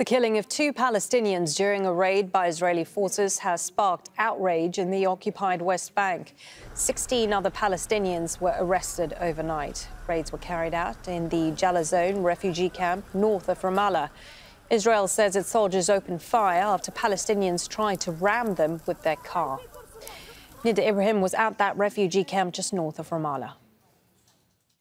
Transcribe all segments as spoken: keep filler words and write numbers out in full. The killing of two Palestinians during a raid by Israeli forces has sparked outrage in the occupied West Bank. Sixteen other Palestinians were arrested overnight. Raids were carried out in the Jalazone refugee camp north of Ramallah. Israel says its soldiers opened fire after Palestinians tried to ram them with their car. Nida Ibrahim was at that refugee camp just north of Ramallah.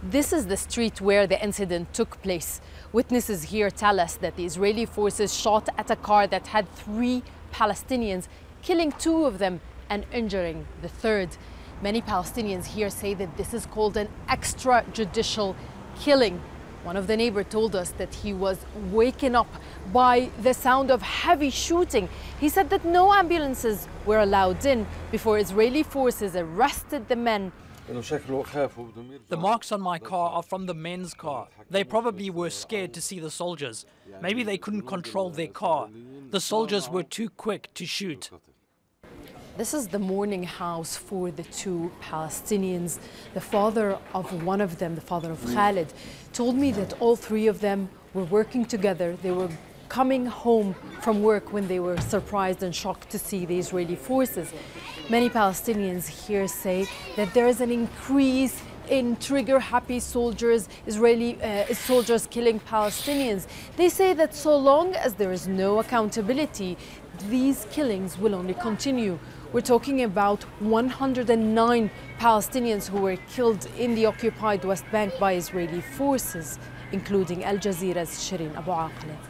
This is the street where the incident took place. Witnesses here tell us that the Israeli forces shot at a car that had three Palestinians, killing two of them and injuring the third. Many Palestinians here say that this is called an extrajudicial killing. One of the neighbors told us that he was waken up by the sound of heavy shooting. He said that no ambulances were allowed in before Israeli forces arrested the men. The marks on my car are from the men's car. They probably were scared to see the soldiers. Maybe they couldn't control their car. The soldiers were too quick to shoot. This is the mourning house for the two Palestinians. The father of one of them, the father of Khaled, told me that all three of them were working together. They were coming home from work when they were surprised and shocked to see the Israeli forces. Many Palestinians here say that there is an increase in trigger-happy soldiers, Israeli uh, soldiers killing Palestinians. They say that so long as there is no accountability, these killings will only continue. We're talking about one hundred and nine Palestinians who were killed in the occupied West Bank by Israeli forces, including Al Jazeera's Shirin Abu Akleh.